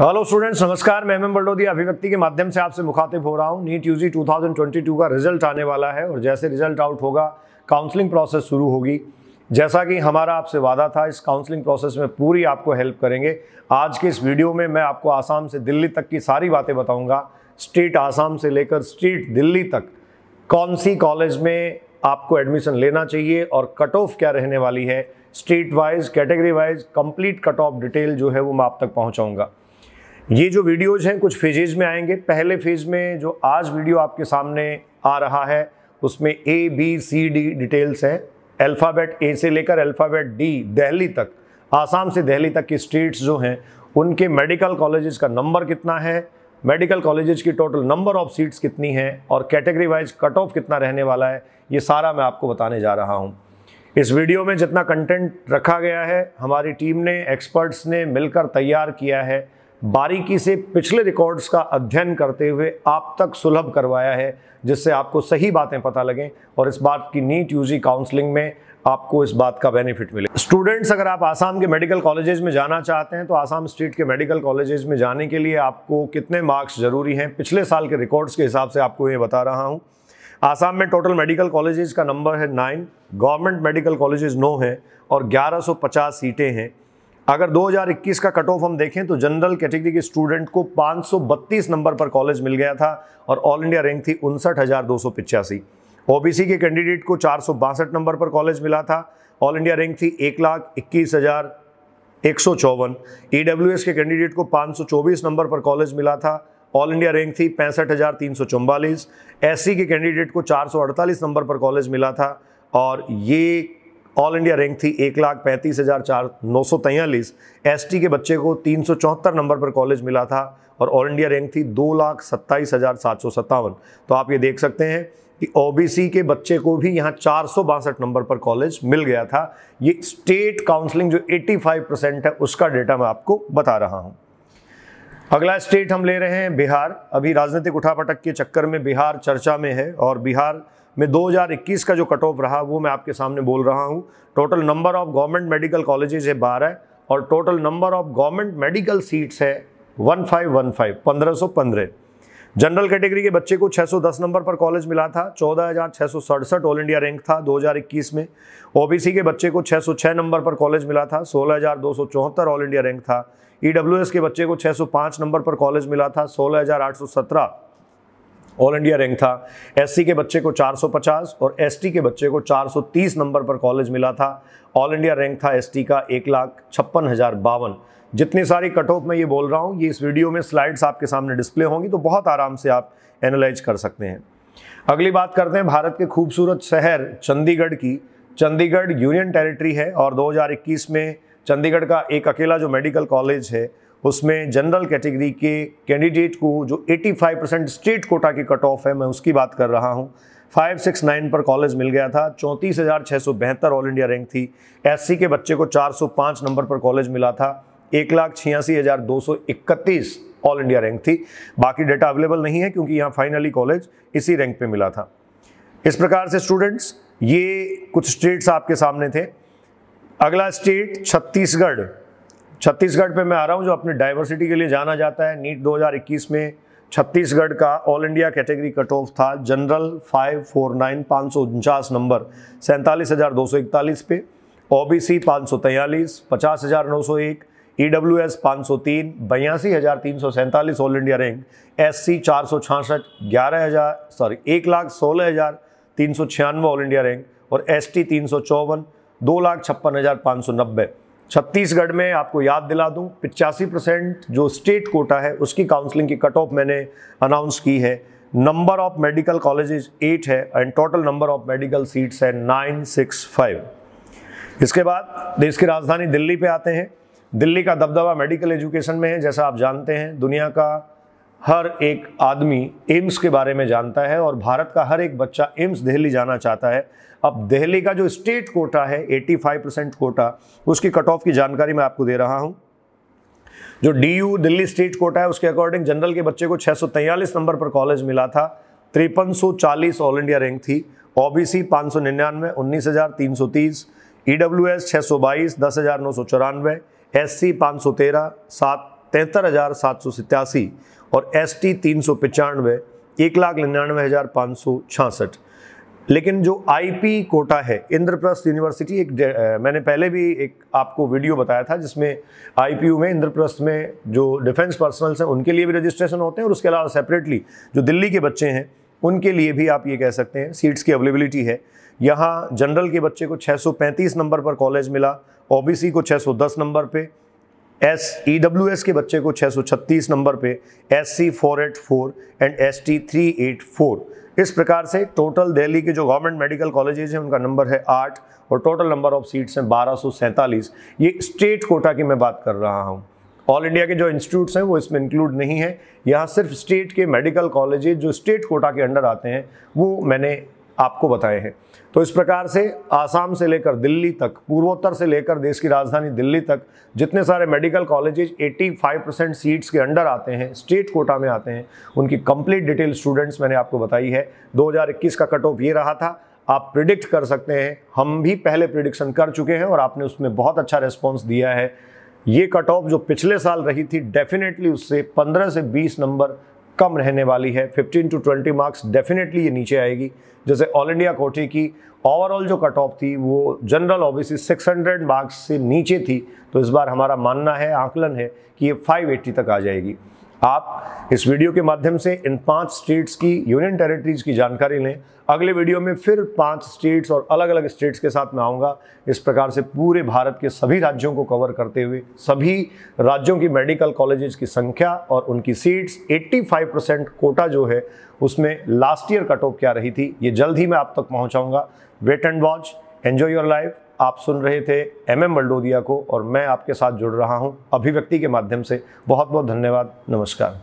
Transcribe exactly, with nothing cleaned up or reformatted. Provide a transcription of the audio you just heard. Hello students, नमस्कार। मैं M बलडोदिया अभिव्यक्ति के माध्यम से आपसे मुखातिब हो रहा हूँ। नीट यूजी दो हज़ार बाईस का रिजल्ट आने वाला है और जैसे रिजल्ट आउट होगा काउंसलिंग प्रोसेस शुरू होगी। जैसा कि हमारा आपसे वादा था, इस काउंसलिंग प्रोसेस में पूरी आपको हेल्प करेंगे। आज के इस वीडियो में मैं आपको आसाम से दिल्ली तक की सारी बातें बताऊँगा। स्टेट आसाम से लेकर स्टेट दिल्ली तक कौन सी कॉलेज में आपको एडमिशन लेना चाहिए और कट ऑफ क्या रहने वाली है, state wise, category wise complete cut off detail जो है वो मैं आप तक पहुँचाऊँगा। ये जो वीडियोज़ हैं कुछ फेजेज में आएंगे। पहले फेज में जो आज वीडियो आपके सामने आ रहा है उसमें A B C D details हैं। अल्फ़ाबेट ए से लेकर अल्फ़ाबेट डी दिल्ली तक, आसाम से दिल्ली तक की स्टेट्स जो हैं उनके मेडिकल कॉलेजेस का नंबर कितना है, मेडिकल कॉलेजेस की टोटल नंबर ऑफ सीट्स कितनी हैं और कैटेगरी वाइज कट ऑफ कितना रहने वाला है, ये सारा मैं आपको बताने जा रहा हूँ। इस वीडियो में जितना कंटेंट रखा गया है हमारी टीम ने, एक्सपर्ट्स ने मिलकर तैयार किया है, बारीकी से पिछले रिकॉर्ड्स का अध्ययन करते हुए आप तक सुलभ करवाया है, जिससे आपको सही बातें पता लगें और इस बात की नीट यूजी काउंसलिंग में आपको इस बात का बेनिफिट मिले। स्टूडेंट्स, अगर आप आसाम के मेडिकल कॉलेजेस में जाना चाहते हैं तो आसाम स्टेट के मेडिकल कॉलेजेस में जाने के लिए आपको कितने मार्क्स ज़रूरी हैं, पिछले साल के रिकॉर्ड्स के हिसाब से आपको ये बता रहा हूँ। आसाम में टोटल मेडिकल कॉलेजेस का नंबर है नाइन, गवर्नमेंट मेडिकल कॉलेजेस नौ हैं और ग्यारह सौ पचास सीटें हैं। अगर दो हज़ार इक्कीस का कट ऑफ हम देखें तो जनरल कैटेगरी के स्टूडेंट को पाँच सौ बत्तीस नंबर पर कॉलेज मिल गया था और ऑल इंडिया रैंक थी उनसठ हज़ार दो सौ पचासी। ओबीसी के कैंडिडेट को चार सौ बासठ नंबर पर कॉलेज मिला था, ऑल इंडिया रैंक थी एक लाख इक्कीस हज़ार एक सौ चौवन। ईडब्ल्यूएस के कैंडिडेट को पाँच सौ चौबीस नंबर पर कॉलेज मिला था, ऑल इंडिया रैंक थी पैंसठ हज़ार तीन सौ चौवालीस। एससी के कैंडिडेट को चार सौ अड़तालीस नंबर पर कॉलेज मिला था और ये ऑल इंडिया रैंक थी एक लाख पैंतीस हज़ार नौ सौ तैंतालीस। एसटी के बच्चे को तीन सौ चौहत्तर नंबर पर कॉलेज मिला था और ऑल इंडिया रैंक थी दो लाख सत्ताईस हज़ार सात सौ सत्तावन। तो आप ये देख सकते हैं कि ओबीसी के बच्चे को भी यहाँ चार सौ बासठ नंबर पर कॉलेज मिल गया था। ये स्टेट काउंसलिंग जो पचासी परसेंट है उसका डेटा मैं आपको बता रहा हूँ। अगला स्टेट हम ले रहे हैं बिहार। अभी राजनीतिक उठापटक के चक्कर में बिहार चर्चा में है और बिहार में दो हज़ार इक्कीस का जो कट ऑफ रहा वो मैं आपके सामने बोल रहा हूँ। Total number of government medical colleges है बारह और total number of government medical seats है पंद्रह सौ पंद्रह। जनरल कैटेगरी के बच्चे को छह सौ दस नंबर पर कॉलेज मिला था, चौदह हज़ार छह सौ सड़सठ ऑल इंडिया रैंक था दो हज़ार इक्कीस में। ओबीसी के बच्चे को छह सौ छह नंबर पर कॉलेज मिला था, सोलह हज़ार दो सौ चौहत्तर ऑल इंडिया रैंक था। ईडब्ल्यूएस के बच्चे को छह सौ पाँच नंबर पर कॉलेज मिला था, सोलह हज़ार आठ सौ सत्रह ऑल इंडिया रैंक था। एससी के बच्चे को चार सौ पचास और एसटी के बच्चे को चार सौ तीस नंबर पर कॉलेज मिला था, ऑल इंडिया रैंक था एसटी का एक लाख छप्पन हज़ार बावन। जितनी सारी कट ऑफ मैं ये बोल रहा हूँ ये इस वीडियो में स्लाइड्स आपके सामने डिस्प्ले होंगी तो बहुत आराम से आप एनालाइज कर सकते हैं। अगली बात करते हैं भारत के खूबसूरत शहर चंडीगढ़ की। चंडीगढ़ यूनियन टेरिटरी है और दो हज़ार इक्कीस में चंडीगढ़ का एक अकेला जो मेडिकल कॉलेज है उसमें जनरल कैटेगरी के कैंडिडेट को जो पचासी परसेंट स्टेट कोटा की कट ऑफ है, मैं उसकी बात कर रहा हूँ, पाँच सौ उनहत्तर पर कॉलेज मिल गया था, चौंतीस हज़ार छह सौ बहत्तर ऑल इंडिया रैंक थी। एससी के बच्चे को चार सौ पाँच नंबर पर कॉलेज मिला था, एक लाख छियासी हज़ार दो सौ इकतीस ऑल इंडिया रैंक थी। बाकी डाटा अवेलेबल नहीं है क्योंकि यहाँ फाइनली कॉलेज इसी रैंक पे मिला था। इस प्रकार से स्टूडेंट्स ये कुछ स्टेट्स आपके सामने थे। अगला स्टेट छत्तीसगढ़। छत्तीसगढ़ पे मैं आ रहा हूँ जो अपनी डाइवर्सिटी के लिए जाना जाता है। नीट दो हज़ार इक्कीस में छत्तीसगढ़ का all India category cut off था जनरल फाइव फोर नाइन, पाँच सौ उनचास नंबर सैंतालीस हज़ार दो सौ इकतालीस पे। ओबीसी पाँच सौ तैंतालीस, पचास हज़ार नौ सौ एक। ईडब्ल्यूएस पाँच सौ तीन, बयासी हज़ार तीन सौ सैंतालीस ऑल इंडिया रैंक। एससी चार सौ छियासठ, ग्यारह हज़ार सॉरी एक लाख सोलह हज़ार तीन सौ छियानवे ऑल इंडिया रैंक और एसटी तीन सौ चौवन, दो लाख छप्पन हज़ार पाँच सौ नब्बे। छत्तीसगढ़ में आपको याद दिला दूं पचासी परसेंट जो स्टेट कोटा है उसकी काउंसलिंग की कट ऑफ मैंने अनाउंस की है। Number of medical colleges eight है and total number of medical seats है नाइन सिक्स फाइव। इसके बाद देश की राजधानी दिल्ली पे आते हैं। दिल्ली का दबदबा मेडिकल एजुकेशन में है। जैसा आप जानते हैं दुनिया का हर एक आदमी एम्स के बारे में जानता है और भारत का हर एक बच्चा एम्स दिल्ली जाना चाहता है। अब दिल्ली का जो स्टेट कोटा है पचासी परसेंट कोटा, उसकी कट ऑफ की जानकारी मैं आपको दे रहा हूँ। जो D U Delhi state quota है उसके अकॉर्डिंग जनरल के बच्चे को छः सौ तैंतालीस नंबर पर कॉलेज मिला था, तिरपन सौ चालीस ऑल इंडिया रैंक थी। ओबीसी पाँच सौ निन्यानवे, उन्नीस हज़ार तीन सौ तीस। ई डब्ल्यू एस छः सौ बाईस, दस हज़ार नौ सौ चौरानवे। एस सी पाँच सौ तेरह, सात तिहत्तर हज़ार सात सौ सतासी और एस टी तीन सौ पचानवे एक लाख निन्यानवे हज़ार पाँच सौ छियासठ। लेकिन जो आईपी कोटा है इंद्रप्रस्थ यूनिवर्सिटी, एक मैंने पहले भी एक आपको वीडियो बताया था जिसमें आईपीयू में इंद्रप्रस्थ में जो डिफेंस पर्सनल्स हैं उनके लिए भी रजिस्ट्रेशन होते हैं और उसके अलावा सेपरेटली जो दिल्ली के बच्चे हैं उनके लिए भी आप ये कह सकते हैं सीट्स की अवेलेबिलिटी है। यहाँ जनरल के बच्चे को छः सौ पैंतीस नंबर पर कॉलेज मिला, ओबीसी को छः सौ दस नंबर पर, एस ई डब्ल्यू एस के बच्चे को छः सौ छत्तीस नंबर पे, S C four eight four and S T three eight four. इस प्रकार से टोटल दिल्ली के जो गवर्नमेंट मेडिकल कॉलेजेस हैं उनका नंबर है आठ और टोटल नंबर ऑफ सीट्स हैं बारह सौ सैंतालीस। ये स्टेट कोटा की मैं बात कर रहा हूँ, ऑल इंडिया के जो इंस्टीट्यूट्स हैं वो इसमें इंक्लूड नहीं है। यहाँ सिर्फ स्टेट के मेडिकल कॉलेजेस जो स्टेट कोटा के अंडर आते हैं वो मैंने आपको बताए हैं। तो इस प्रकार से आसाम से लेकर दिल्ली तक, पूर्वोत्तर से लेकर देश की राजधानी दिल्ली तक जितने सारे मेडिकल कॉलेजेज पचासी परसेंट सीट्स के अंडर आते हैं, स्टेट कोटा में आते हैं, उनकी कंप्लीट डिटेल स्टूडेंट्स मैंने आपको बताई है। दो हज़ार इक्कीस का कट ऑफ ये रहा था, आप प्रिडिक्ट कर सकते हैं, हम भी पहले प्रिडिक्शन कर चुके हैं और आपने उसमें बहुत अच्छा रिस्पॉन्स दिया है। ये कट ऑफ जो पिछले साल रही थी डेफिनेटली उससे पंद्रह से बीस नंबर कम रहने वाली है, पंद्रह टू बीस मार्क्स डेफिनेटली ये नीचे आएगी। जैसे ऑल इंडिया कोटे की ओवरऑल जो कट ऑफ थी वो जनरल ओबीसी छह सौ मार्क्स से नीचे थी, तो इस बार हमारा मानना है, आकलन है कि ये पाँच सौ अस्सी तक आ जाएगी। आप इस वीडियो के माध्यम से इन पांच स्टेट्स की, यूनियन टेरिटरीज की जानकारी लें। अगले वीडियो में फिर पांच स्टेट्स और अलग अलग स्टेट्स के साथ मैं आऊँगा। इस प्रकार से पूरे भारत के सभी राज्यों को कवर करते हुए सभी राज्यों की मेडिकल कॉलेजेस की संख्या और उनकी सीट्स, पचासी परसेंट कोटा जो है उसमें लास्ट ईयर कट ऑफ क्या रही थी ये जल्द ही मैं आप तक पहुँचाऊँगा। Wait and watch, enjoy your life. आप सुन रहे थे एम एम बलडोदिया को और मैं आपके साथ जुड़ रहा हूं अभिव्यक्ति के माध्यम से। बहुत बहुत धन्यवाद, नमस्कार।